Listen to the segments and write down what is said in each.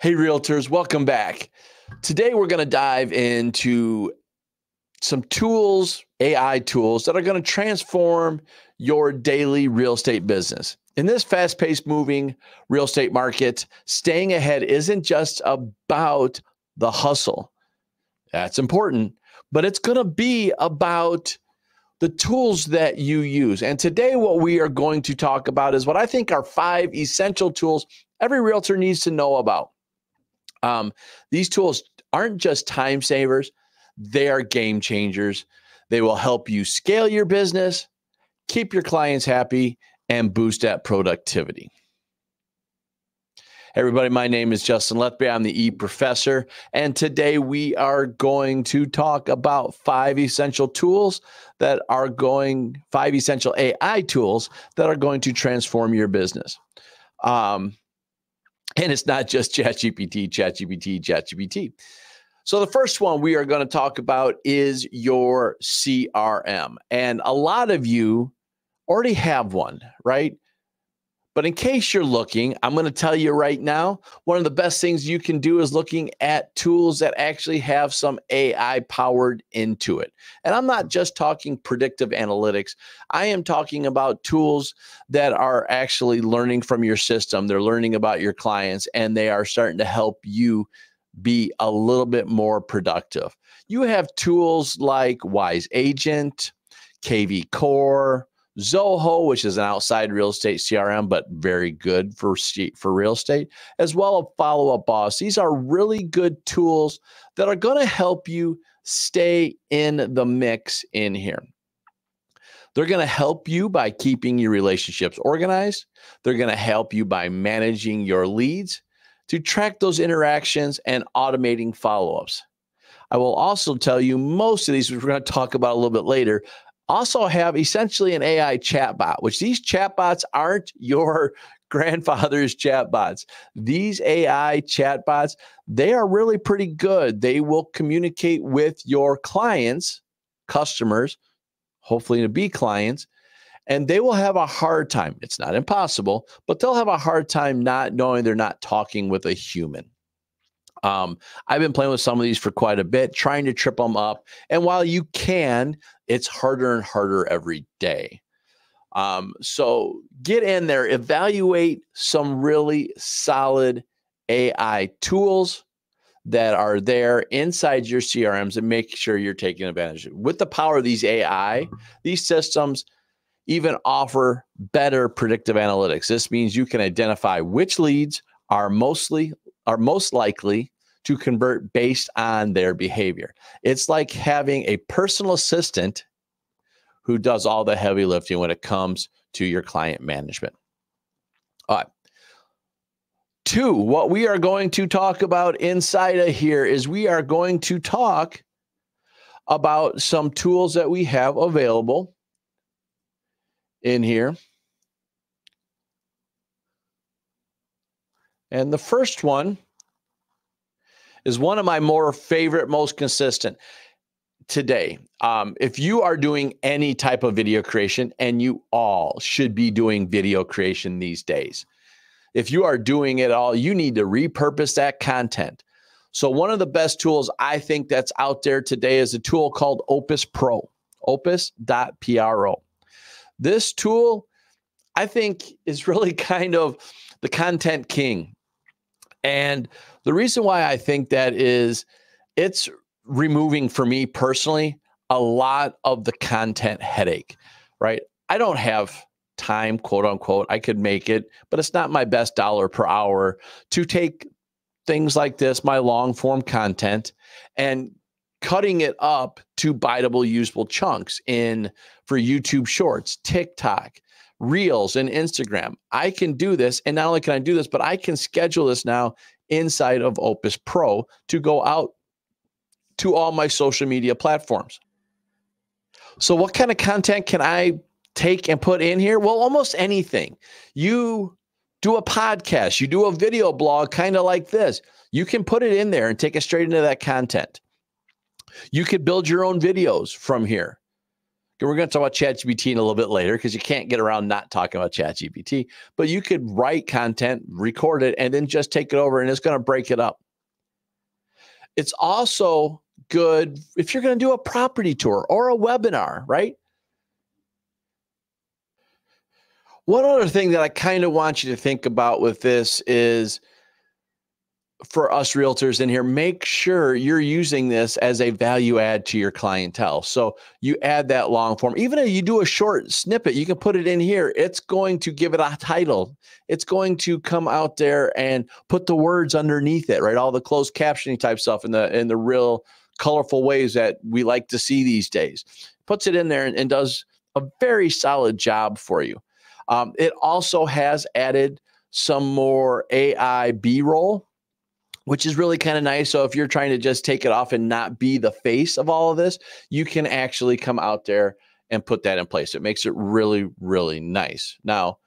Hey, realtors, welcome back. Today, we're going to dive into some tools, AI tools that are going to transform your daily real estate business. In this fast-paced moving real estate market, staying ahead isn't just about the hustle. That's important, but it's going to be about the tools that you use. And today, what we are going to talk about is what I think are 5 essential tools every realtor needs to know about. These tools aren't just time savers. They are game changers. They will help you scale your business, keep your clients happy, and boost that productivity. Hey everybody, my name is Justin Letheby. I'm the E Professor, and today we are going to talk about 5 essential AI tools that are going to transform your business. And it's not just ChatGPT. So the first one we are going to talk about is your CRM. And a lot of you already have one, right? But in case you're looking, I'm going to tell you right now, one of the best things you can do is looking at tools that actually have some AI powered into it. And I'm not just talking predictive analytics. I am talking about tools that are actually learning from your system. They're learning about your clients, and they are starting to help you be a little bit more productive. You have tools like Wise Agent, KV Core, Zoho, which is an outside real estate CRM, but very good for real estate, as well as Follow-Up Boss. These are really good tools that are going to help you stay in the mix in here. They're going to help you by keeping your relationships organized. They're going to help you by managing your leads, to track those interactions, and automating follow-ups. I will also tell you most of these, which we're going to talk about a little bit later, also have essentially an AI chatbot, which these chatbots aren't your grandfather's chatbots. These AI chatbots, they are really pretty good. They will communicate with your clients, customers, hopefully to be clients, and they will have a hard time. It's not impossible, but they'll have a hard time not knowing they're not talking with a human. I've been playing with some of these for quite a bit, trying to trip them up. And while you can, it's harder and harder every day. So get in there, evaluate some really solid AI tools that are there inside your CRMs and make sure you're taking advantage of it. With the power of these AI, these systems even offer better predictive analytics. This means you can identify which leads are most likely to convert based on their behavior. It's like having a personal assistant who does all the heavy lifting when it comes to your client management. All right. 2, what we are going to talk about inside of here is we are going to talk about some tools that we have available in here. And the first one is one of my more favorite, most consistent today. If you are doing any type of video creation, and you all should be doing video creation these days, if you are doing it all, you need to repurpose that content. So one of the best tools I think that's out there today is a tool called Opus Pro, opus.pro. This tool, I think, is really kind of the content king. And the reason why I think that is it's removing, for me personally, a lot of the content headache, right? I don't have time, quote unquote. I could make it, but it's not my best dollar per hour to take things like this, my long form content, and cutting it up to biteable, usable chunks for YouTube Shorts, TikTok, Reels, and Instagram. I can do this. And not only can I do this, but I can schedule this now inside of Opus Pro to go out to all my social media platforms. So what kind of content can I take and put in here? Well, almost anything. You do a podcast, you do a video blog, kind of like this. You can put it in there and take it straight into that content. You could build your own videos from here. We're going to talk about ChatGPT in a little bit later because you can't get around not talking about ChatGPT. But you could write content, record it, and then just take it over, and it's going to break it up. It's also good if you're going to do a property tour or a webinar, right? One other thing that I kind of want you to think about with this is, for us realtors in here, make sure you're using this as a value add to your clientele. So you add that long form. Even if you do a short snippet, you can put it in here. It's going to give it a title. It's going to come out there and put the words underneath it, right? All the closed captioning type stuff in the real colorful ways that we like to see these days. Puts it in there and does a very solid job for you. It also has added some more AI B-roll, which is really kind of nice. So if you're trying to just take it off and not be the face of all of this, you can actually come out there and put that in place. It makes it really, really nice. Now,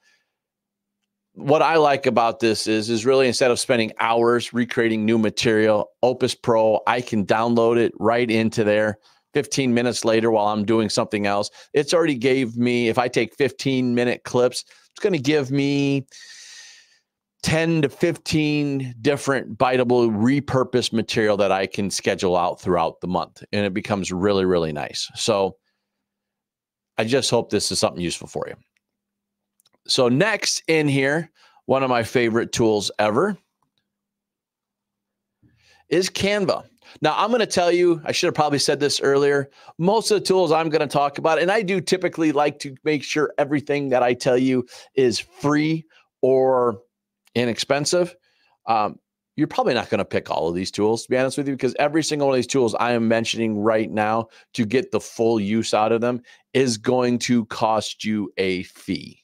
what I like about this is really instead of spending hours recreating new material, Opus Pro, I can download it right into there. 15 minutes later while I'm doing something else, it's already gave me, if I take 15-minute clips, it's going to give me 10 to 15 different biteable repurposed material that I can schedule out throughout the month. And it becomes really, really nice. So I just hope this is something useful for you. So next in here, one of my favorite tools ever is Canva. Now, I'm going to tell you, I should have probably said this earlier, most of the tools I'm going to talk about, and I do typically like to make sure everything that I tell you is free or inexpensive. You're probably not going to pick all of these tools, to be honest with you, because every single one of these tools I am mentioning right now to get the full use out of them is going to cost you a fee.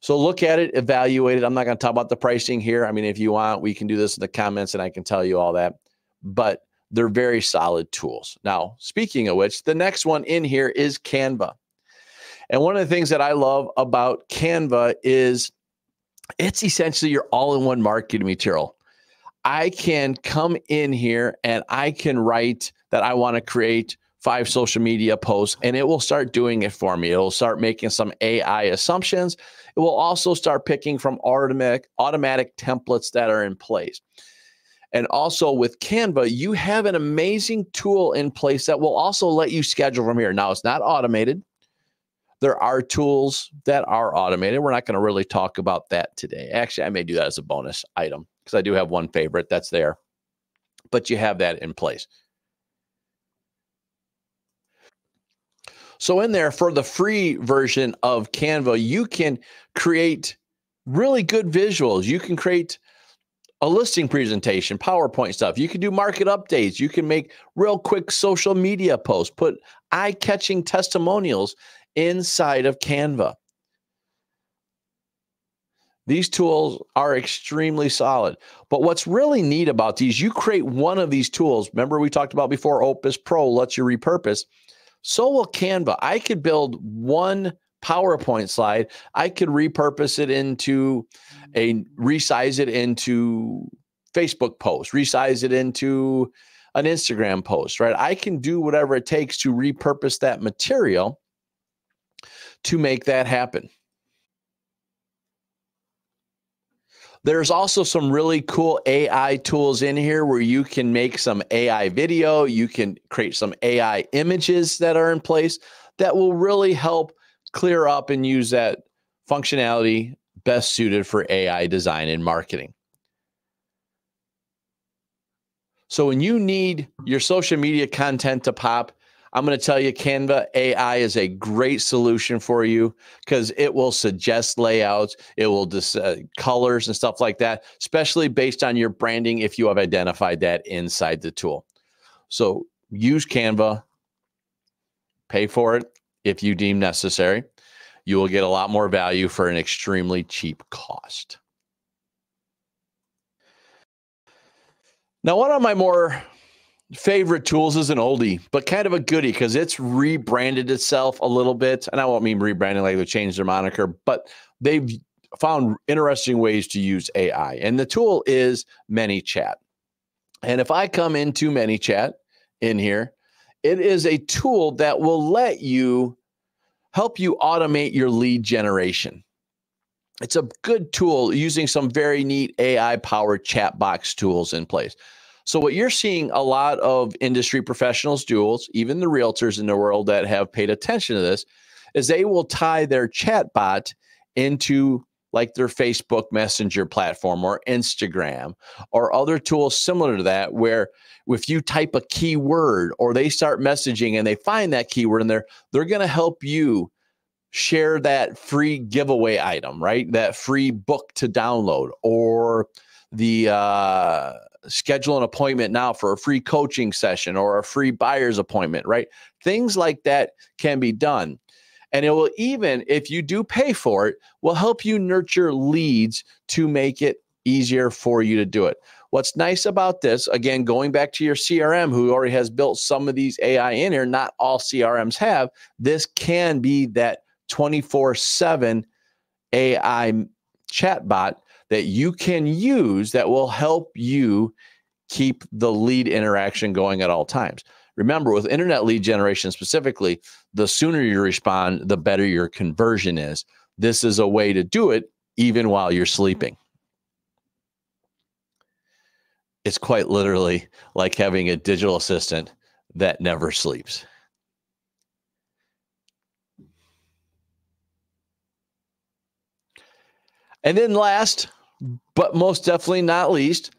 So look at it, evaluate it. I'm not going to talk about the pricing here. I mean, if you want, we can do this in the comments and I can tell you all that, but they're very solid tools. Now, speaking of which, the next one in here is Canva. And one of the things that I love about Canva is it's essentially your all-in-one marketing material. I can come in here and I can write that I want to create 5 social media posts, and it will start doing it for me. It'll start making some AI assumptions. It will also start picking from automatic templates that are in place. And also with Canva, you have an amazing tool in place that will also let you schedule from here. Now, it's not automated. There are tools that are automated. We're not going to really talk about that today. Actually, I may do that as a bonus item because I do have one favorite that's there. But you have that in place. So in there, for the free version of Canva, you can create really good visuals. You can create a listing presentation, PowerPoint stuff. You can do market updates. You can make real quick social media posts, put eye-catching testimonials inside of Canva. These tools are extremely solid. But what's really neat about these, you create one of these tools. Remember we talked about before, Opus Pro lets you repurpose. So will Canva. I could build one PowerPoint slide. I could repurpose it into resize it into Facebook post, resize it into an Instagram post, right? I can do whatever it takes to repurpose that material to make that happen. There's also some really cool AI tools in here where you can make some AI video. You can create some AI images that are in place that will really help clear up and use that functionality best suited for AI design and marketing. So when you need your social media content to pop, I'm going to tell you Canva AI is a great solution for you because it will suggest layouts. It will colors and stuff like that, especially based on your branding if you have identified that inside the tool. So use Canva, pay for it. If you deem necessary, you will get a lot more value for an extremely cheap cost. Now, one of my more favorite tools is an oldie, but kind of a goodie because it's rebranded itself a little bit. And I won't mean rebranding like they changed their moniker, but they've found interesting ways to use AI. And the tool is ManyChat. And if I come into ManyChat in here, it is a tool that will let you help you automate your lead generation. It's a good tool using some very neat AI-powered chat box tools in place. So what you're seeing a lot of industry professionals do, even the realtors in the world that have paid attention to this, is they will tie their chat bot into like their Facebook Messenger platform or Instagram or other tools similar to that, where if you type a keyword or they start messaging and they find that keyword in there, they're going to help you share that free giveaway item, right? That free book to download, or the schedule an appointment now for a free coaching session or a free buyer's appointment, right? Things like that can be done. And it will, even if you do pay for it, will help you nurture leads to make it easier for you to do it. What's nice about this, again, going back to your CRM, who already has built some of these AI in here, not all CRMs have, this can be that 24/7 AI chatbot that you can use that will help you keep the lead interaction going at all times. Remember, with internet lead generation specifically, the sooner you respond, the better your conversion is. This is a way to do it even while you're sleeping. It's quite literally like having a digital assistant that never sleeps. And then last, but most definitely not least,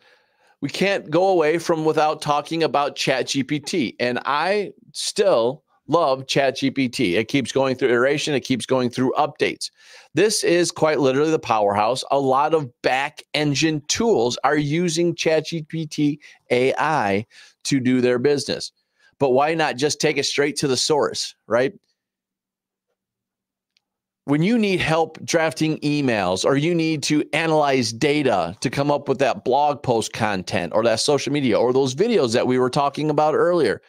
we can't go away from without talking about ChatGPT. And I still love ChatGPT. It keeps going through iteration. It keeps going through updates. This is quite literally the powerhouse. A lot of back engine tools are using ChatGPT AI to do their business. But why not just take it straight to the source, right? When you need help drafting emails, or you need to analyze data to come up with that blog post content or that social media or those videos that we were talking about earlier,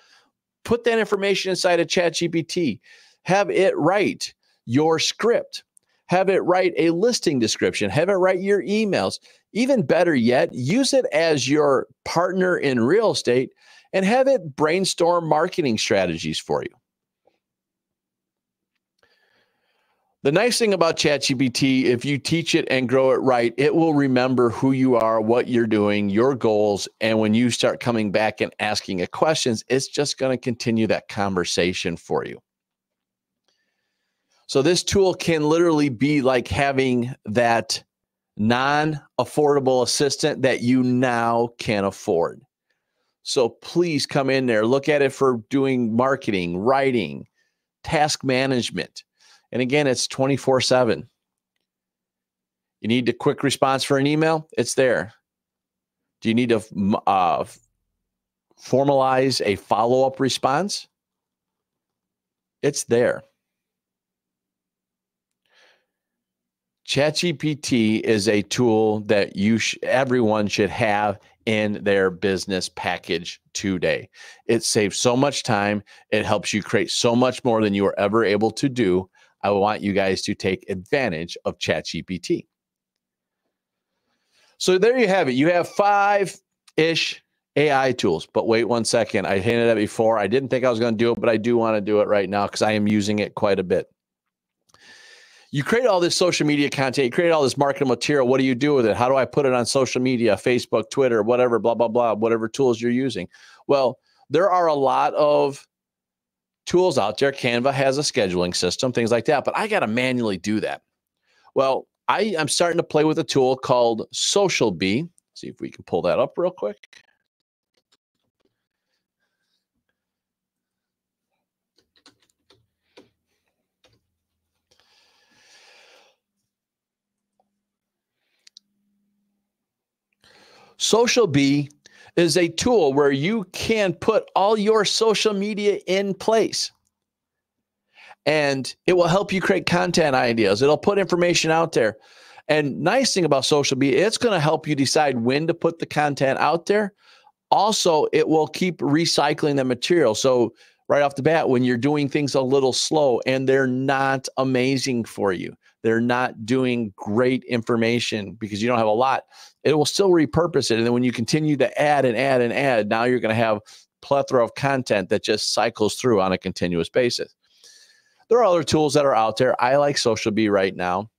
put that information inside of ChatGPT. Have it write your script. Have it write a listing description. Have it write your emails. Even better yet, use it as your partner in real estate and have it brainstorm marketing strategies for you. The nice thing about ChatGPT, if you teach it and grow it right, it will remember who you are, what you're doing, your goals. And when you start coming back and asking it questions, it's just going to continue that conversation for you. So this tool can literally be like having that non-affordable assistant that you now can afford. So please come in there, look at it for doing marketing, writing, task management. And again, it's 24/7. You need a quick response for an email? It's there. Do you need to formalize a follow-up response? It's there. ChatGPT is a tool that everyone should have in their business package today. It saves so much time. It helps you create so much more than you were ever able to do. I want you guys to take advantage of ChatGPT. So there you have it. You have 5-ish AI tools, but wait one second. I hinted at it before. I didn't think I was going to do it, but I do want to do it right now because I am using it quite a bit. You create all this social media content. You create all this marketing material. What do you do with it? How do I put it on social media, Facebook, Twitter, whatever, blah, blah, blah, whatever tools you're using? Well, there are a lot of tools out there. Canva has a scheduling system, things like that, but I got to manually do that. Well, I'm starting to play with a tool called Social Bee. See if we can pull that up real quick. Social Bee is a tool where you can put all your social media in place. And it will help you create content ideas. It'll put information out there. And nice thing about Social Bee, it's going to help you decide when to put the content out there. Also, it will keep recycling the material. So right off the bat, when you're doing things a little slow and they're not amazing for you, they're not doing great information because you don't have a lot, it will still repurpose it. And then when you continue to add and add and add, now you're going to have a plethora of content that just cycles through on a continuous basis. There are other tools that are out there. I like Social Bee right now.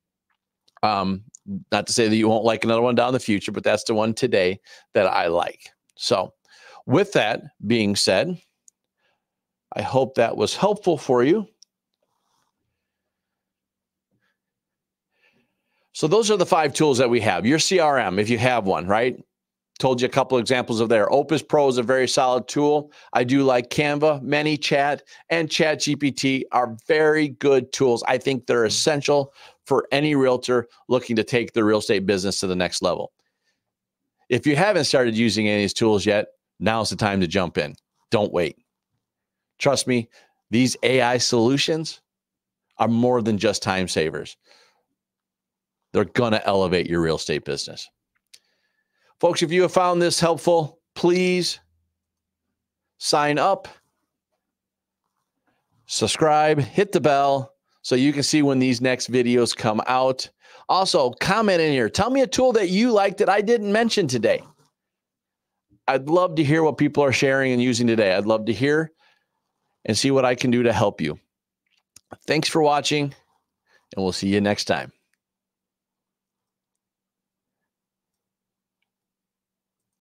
Not to say that you won't like another one down the future, but that's the one today that I like. So with that being said, I hope that was helpful for you. So those are the 5 tools that we have. Your CRM, if you have one, right? Told you a couple examples of there. Opus Pro is a very solid tool. I do like Canva, ManyChat, and ChatGPT are very good tools. I think they're essential for any realtor looking to take their real estate business to the next level. If you haven't started using any of these tools yet, now's the time to jump in. Don't wait. Trust me, these AI solutions are more than just time savers. They're going to elevate your real estate business. Folks, if you have found this helpful, please sign up, subscribe, hit the bell so you can see when these next videos come out. Also, comment in here. Tell me a tool that you like that I didn't mention today. I'd love to hear what people are sharing and using today. I'd love to hear and see what I can do to help you. Thanks for watching, and we'll see you next time.